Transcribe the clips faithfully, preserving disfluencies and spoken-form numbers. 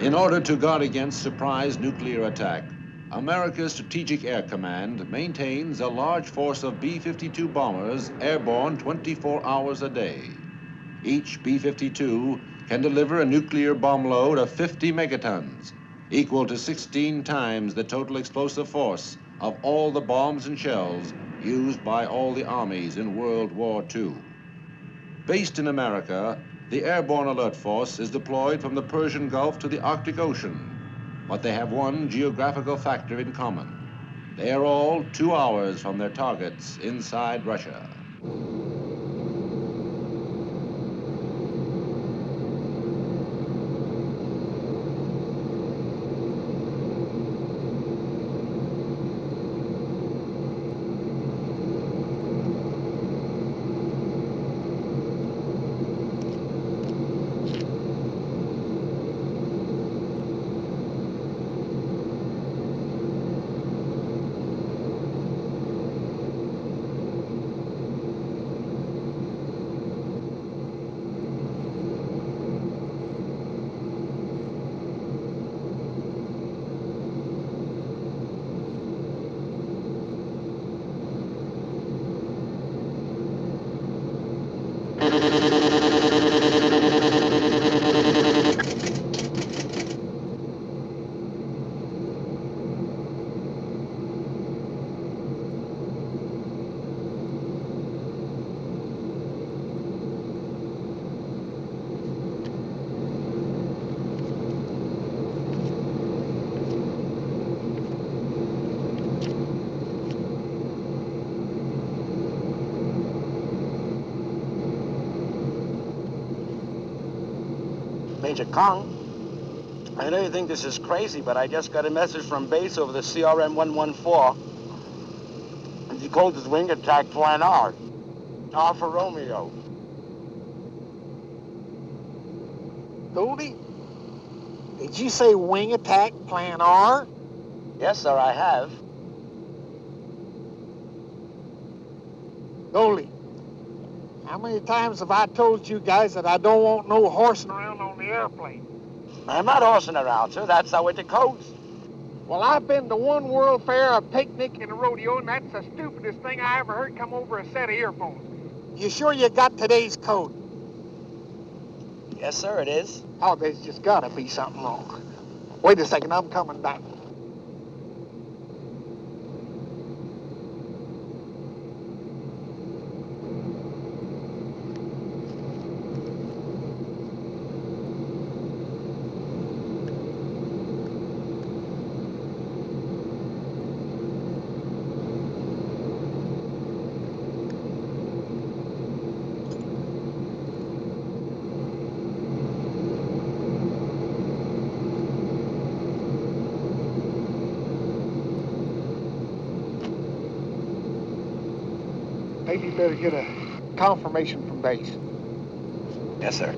In order to guard against surprise nuclear attack, America's Strategic Air Command maintains a large force of B fifty-two bombers airborne twenty-four hours a day. Each B fifty-two can deliver a nuclear bomb load of fifty megatons, equal to sixteen times the total explosive force of all the bombs and shells used by all the armies in World War Two. Based in America, the Airborne Alert Force is deployed from the Persian Gulf to the Arctic Ocean, but they have one geographical factor in common. They are all two hours from their targets inside Russia. Major Kong, I know you think this is crazy, but I just got a message from base over the C R M one one four. It's called the Wing Attack Plan R. R for Romeo. Goldie, did you say Wing Attack Plan R? Yes, sir, I have. Goldie, how many times have I told you guys that I don't want no horsing around on the airplane? I'm not horsing around, sir. That's how it decodes. Well, I've been to one World Fair, a picnic, and a rodeo, and that's the stupidest thing I ever heard come over a set of earphones. You sure you got today's code? Yes, sir, it is. Oh, there's just got to be something wrong. Wait a second, I'm coming back. Maybe you better get a confirmation from base. Yes, sir.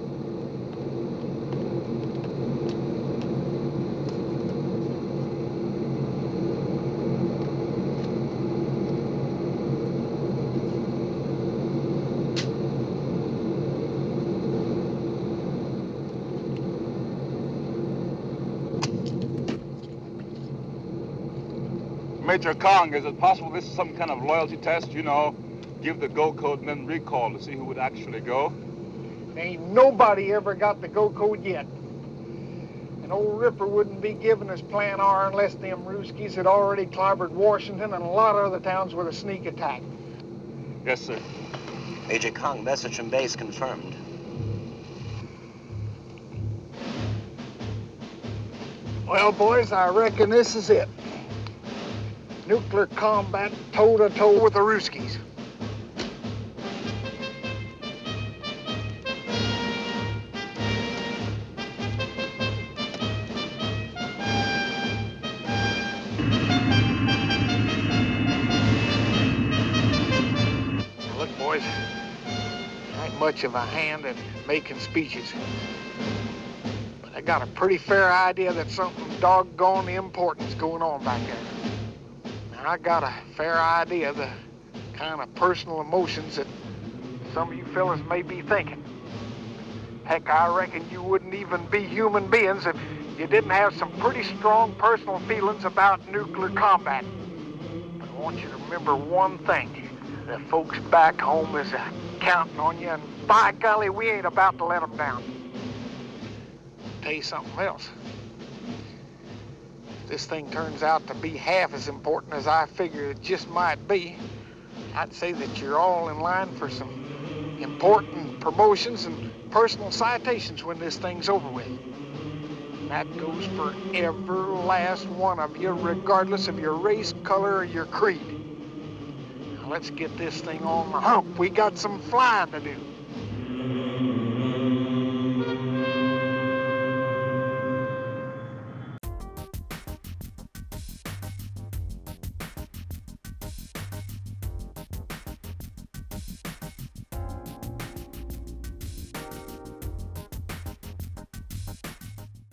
Major Kong, is it possible this is some kind of loyalty test, you know? Give the go code and then recall to see who would actually go. Ain't nobody ever got the go code yet. And old Ripper wouldn't be giving us Plan R unless them Ruskies had already clobbered Washington and a lot of other towns with a sneak attack. Yes, sir. Major Kong, message from base confirmed. Well, boys, I reckon this is it. Nuclear combat toe-to-toe with the Ruskies. Much of a hand in making speeches, but I got a pretty fair idea that something doggone important's going on back there. Now, I got a fair idea of the kind of personal emotions that some of you fellas may be thinking. Heck, I reckon you wouldn't even be human beings if you didn't have some pretty strong personal feelings about nuclear combat. But I want you to remember one thing. The folks back home is uh, counting on you, and by golly, we ain't about to let them down. I'll tell you something else. If this thing turns out to be half as important as I figure it just might be, I'd say that you're all in line for some important promotions and personal citations when this thing's over with. And that goes for every last one of you, regardless of your race, color, or your creed. Now let's get this thing on the hump. We got some flying to do.